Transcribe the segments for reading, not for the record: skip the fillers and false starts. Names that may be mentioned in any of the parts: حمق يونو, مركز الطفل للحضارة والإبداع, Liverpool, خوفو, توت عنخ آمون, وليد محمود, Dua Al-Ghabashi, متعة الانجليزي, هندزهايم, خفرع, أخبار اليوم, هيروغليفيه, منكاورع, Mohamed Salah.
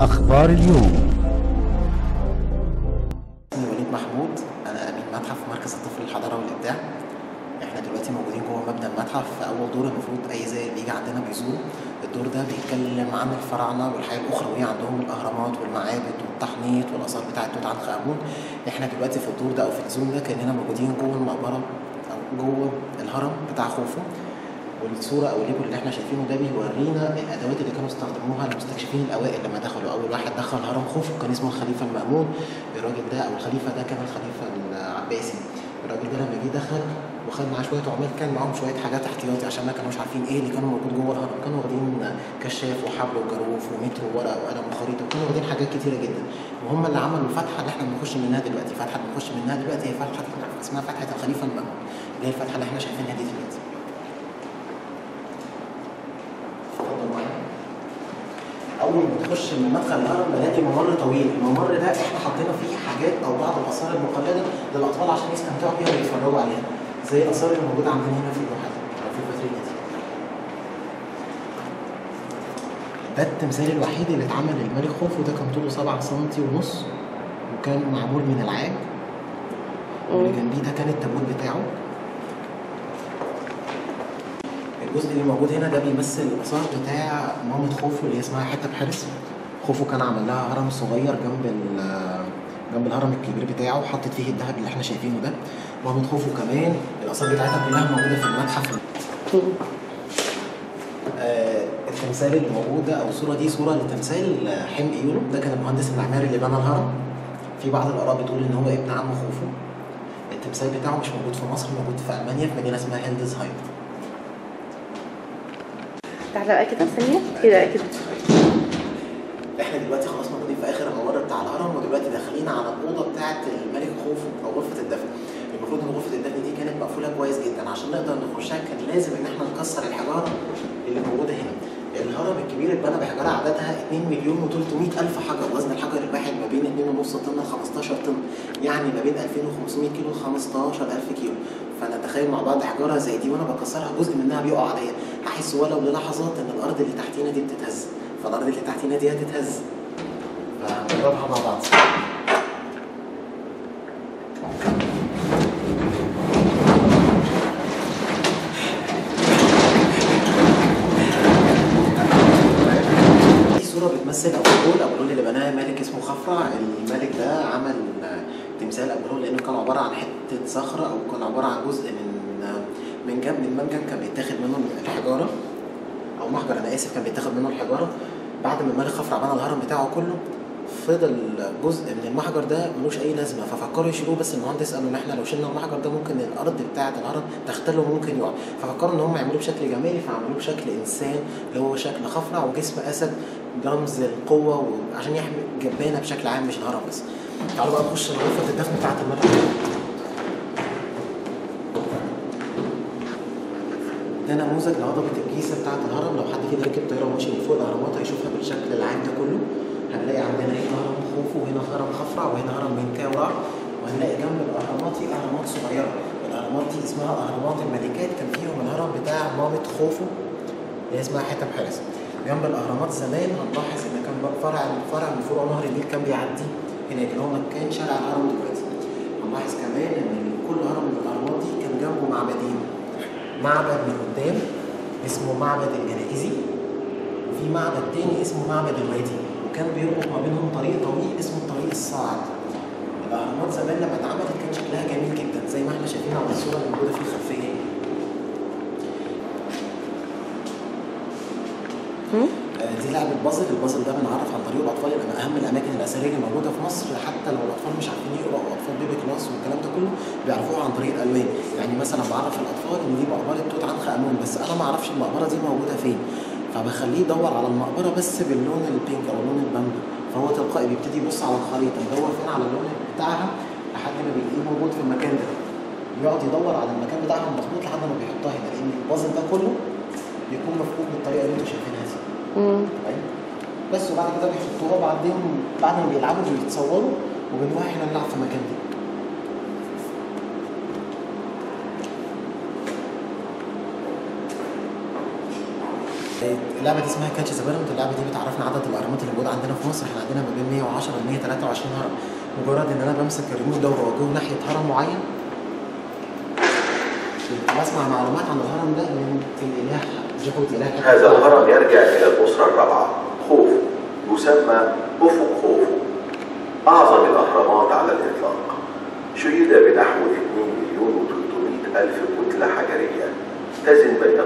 أخبار اليوم. اسمي وليد محمود، أنا أمين متحف مركز الطفل للحضارة والإبداع. إحنا دلوقتي موجودين جوه مبنى المتحف في أول دور. المفروض أي زائر بيجي عندنا بيزور الدور ده، بيتكلم عن الفراعنة والحياة الأخروية عندهم، الأهرامات والمعابد والتحنيط والآثار بتاعة توت عنخ آمون. إحنا دلوقتي في الدور ده أو في الزون ده كأننا موجودين جوه المقبرة أو جوه الهرم بتاع خوفو. والصوره او الليبل اللي احنا شايفينه ده بيورينا الادوات اللي كانوا استخدموها المستكشفين الاوائل لما دخلوا. اول واحد دخل هرم خوفو كان اسمه الخليفه المأمون. الراجل ده او الخليفه ده كان الخليفه العباسي. الراجل ده لما جه دخل وخد معاه شويه عمال، كان معاهم شويه حاجات احتياطي عشان ما كانوش عارفين ايه اللي كانوا موجود جوه الهرم. كانوا واخدين كشاف وحبل وجروف ومتر وورق وقلم وخريطه، وكانوا واخدين حاجات كتيره جدا. وهم اللي عملوا الفتحه اللي احنا بنخش منها دلوقتي. الفتحه اللي بنخش منها دلوقتي هي فتحه اسمها فتحه الخليفه المأمون، اللي هي الفتحه اللي احنا شايفينها دي دلوقتي. أول ما تخش من مدخل الهرم بلاقي ممر طويل، الممر ده احنا حطينا فيه حاجات أو بعض الآثار المقلدة للأطفال عشان يستمتعوا بيها ويتفرجوا عليها، زي الآثار اللي موجودة عندنا هنا في اللوحة دي أو في الفاترينة دي. ده التمثال الوحيد اللي اتعمل للملك خوفو، ده كان طوله 7.5 سم، وكان معمول من العاج، واللي جنبيه ده كان التابوت بتاعه. الجزء اللي موجود هنا ده بيمثل الآثار بتاع مامة خوفو اللي اسمها حتة بحرس. خوفو كان عمل لها هرم صغير جنب الهرم الكبير بتاعه، وحطت فيه الذهب اللي احنا شايفينه ده. مامة خوفو كمان الآثار بتاعتها كلها موجودة في المتحف. التمثال اللي موجود ده او الصورة دي صورة لتمثال حمق يونو، ده كان المهندس المعماري اللي بنى الهرم. في بعض الآراء بتقول ان هو ابن عم خوفو. التمثال بتاعه مش موجود في مصر، موجود في ألمانيا في مدينة اسمها هندزهايم. تعالى بقى كده ثانية كده كده. احنا دلوقتي خلاص موجودين في اخر الممر بتاع الهرم، ودلوقتي داخلين على الاوضه بتاعه الملك خوفو او غرفه الدفن. المفروض ان غرفه الدفن دي كانت مقفوله كويس جدا، عشان نقدر نخشها كان لازم ان احنا نكسر الحجاره اللي موجوده هنا. الهرم الكبير اتبنى بحجاره عددها 2,300,000 حجر، وزن الحجر الواحد ما بين 2.5 طن ل 15 طن، يعني ما بين 2500 كيلو ل 15,000 كيلو. فنتخيل مع بعض حجاره زي دي وانا بكسرها جزء منها بيقع عليا، هحس ولو للحظات ان الارض اللي تحتينا دي بتتهز، فالارض اللي تحتينا دي هتتهز. فنجربها مع بعض. دي صوره بتمثل ابو الهول اللي بناه ملك اسمه خفرع. الملك ده عمل تمثال ابو الهول لانه كان عباره عن حته صخره، او كان عباره عن جزء من جنب المنجم كان بيتاخد منه الحجاره او محجر، انا اسف، كان بيتاخد منه الحجاره. بعد ما الملك خفرع بنى الهرم بتاعه كله، فضل جزء من المحجر ده ملوش اي لازمه، ففكروا يشيلوه، بس المهندس قالوا ان احنا لو شلنا المحجر ده ممكن الارض بتاعه الهرم تختل وممكن يقع. ففكروا ان هم يعملوه بشكل جمالي، فعملوه بشكل انسان اللي هو شكل خفرع وجسم اسد، رمز القوه، وعشان يحمي الجبانه بشكل عام مش الهرم بس. تعالوا بقى نخش غرفه الدفن بتاعه الملك. ده نموذج لهضبة الكيسة بتاعة الهرم، لو حد كده ركب طيارة وماشي من فوق الأهرامات هيشوفها بالشكل العام ده كله. هنلاقي عندنا هنا هرم خوفو، وهنا هرم خفرع، وهنا هرم منكاورع، وهنلاقي جنب الأهرامات دي أهرامات صغيرة. الأهرامات دي اسمها أهرامات الملكات، كان فيهم الهرم بتاع مامة خوفو اللي اسمها حتة بحرس. جنب الأهرامات زمان هنلاحظ إن كان فرع من فروع نهر النيل كان بيعدي هناك، اللي هو مكان شارع الهرم دلوقتي. هنلاحظ كمان إن كل هرم من الأهرامات دي كان جنبه معبدين، معبد من قدام اسمه معبد الجنائزي، وفي معبد تاني اسمه معبد الوادي، وكان بيربط ما بينهم طريق طويل اسمه الطريق الصاعد. الاهرامات زمان لما اتعملت كان شكلها جميل جدا زي ما احنا شايفين على الصوره اللي موجوده في الخلفيه. دي لعبه بازل، البازل ده بنعرف عن طريق الاطفال، لان اهم الاماكن الاثريه اللي موجوده في مصر حتى لو الاطفال مش عارفين يقراوا، اطفال بيبي كلاس والكلام ده كله بيعرفوها عن طريق الالوان. يعني مثلا بعرف الاطفال ان دي مقبره توت عنخ امون، بس انا ما اعرفش المقبره دي موجوده فين، فبخليه يدور على المقبره بس باللون البينك او لون البامبو، فهو تلقائي بيبتدي يبص على الخريطه يدور فين على اللون بتاعها لحد ما بيلاقيه موجود في المكان ده. يقعد يدور على المكان بتاعها المخبوط لحد ما بيحطها هنا، لان البازل ده كله بيكون مفقود بالطريقه اللي انتوا شايفينها دي. بس وبعد كده بيحطوها بعدين بعد ما بيلعبوا بيتصوروا وبنروح احنا نلعب في المكان ده. اللعبه دي اسمها كاتش ذا بيراميد. اللعبه دي بتعرفنا عدد الاهرامات اللي موجوده عندنا في مصر. احنا عندنا ما بين 110 ل 123 هرم. مجرد ان انا بمسك الريموت ده وبوجهه ناحيه هرم معين بسمع معلومات عن الهرم ده من الاله جهود اله. هذا الهرم يرجع الى الاسره الرابعه خوفو، يسمى افق خوفو، اعظم الاهرامات على الاطلاق. شيد بنحو 2,300,000 كتله حجريه تزن بين 2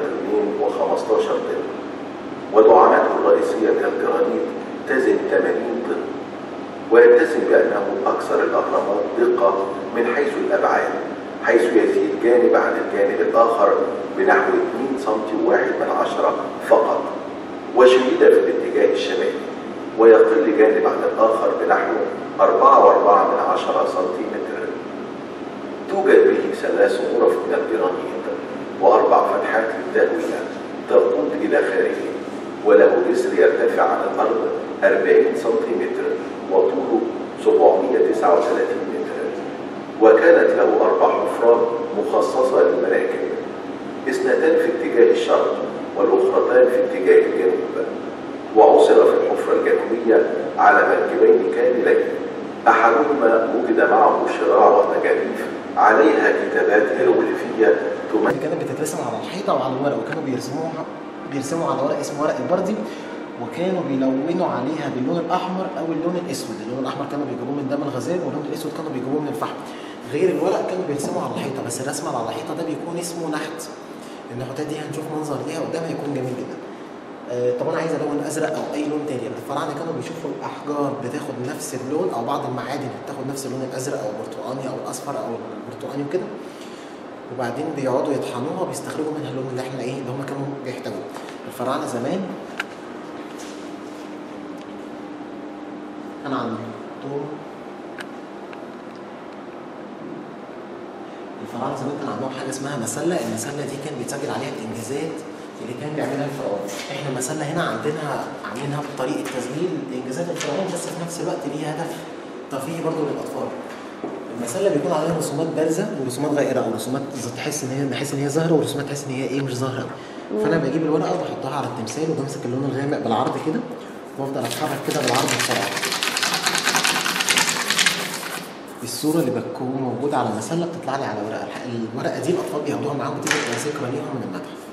و 15 طن، وطعنته الرئيسيه كالجرانيت تزن 80 طن، ويتسم بانه اكثر الاهرامات دقه من حيث الابعاد، حيث يزيد جانب عن الجانب الاخر بنحو 2.1 سم فقط، وشيد في الاتجاه الشمالي، ويقل جانب عن الاخر بنحو 4.4 سم. توجد به 3 غرف من الجرانيت و4 فتحات للتهويه تقود الى خارجه، وله جسر يرتفع عن الارض 40 سم وطوله 739 متر، وكانت له 4 حفرات مخصصه للمراكب، 2 في اتجاه الشرق والاخرتان في اتجاه الجنوب، وعثر في الحفره الجنوبيه على مركبين كاملين، احدهما وجد معه شراع وتجاريف عليها كتابات هيروغليفيه كانت بتترسم على الحيطه وعلى الورق، وكانوا بيرسموا على ورق اسمه ورق البردي، وكانوا بيلونوا عليها باللون الاحمر او اللون الاسود. اللون الاحمر كانوا بيجيبوه من دم الغزال، واللون الاسود كانوا بيجيبوه من الفحم. غير الورق كانوا بيرسموا على الحيطه، بس الرسم على الحيطه ده بيكون اسمه نحت. النحوتات دي هنشوف منظر ليها قدام هيكون جميل جدا. طبعا عايز لون ازرق او اي لون تاني. الفراعنه كانوا بيشوفوا الاحجار بتاخد نفس اللون، او بعض المعادن بتاخد نفس اللون الازرق او البرتقاني او الاصفر او البرتقاني وكده، وبعدين بيقعدوا يطحنوها وبيستخرجوا منها اللون اللي احنا اللي هم كانوا بيحتاجوه. الفراعنه زمان كان عندهم حاجه اسمها مسله. المسله دي كان بيتسجل عليها الانجازات اللي كان بيعملها الفرعون. احنا مسله هنا عاملينها بطريقه تسجيل انجازات الفرعون، بس في نفس الوقت ليها هدف ترفيهي برضه للاطفال. المسله بيكون عليها رسومات بارزه ورسومات غائره، او رسومات تحس ان هي ظاهره، ورسومات تحس ان هي ايه مش ظاهره. فانا بجيب الورقه وبحطها على التمثال، وبمسك اللون الغامق بالعرض كده، وافضل اتحرك كده بالعرض بسرعه. الصوره اللي بتكون موجوده على المسله بتطلع لي على ورقه. الورقه دي الاطفال بياخدوها معاهم، بتبقى ذكرى ليهم من المتحف.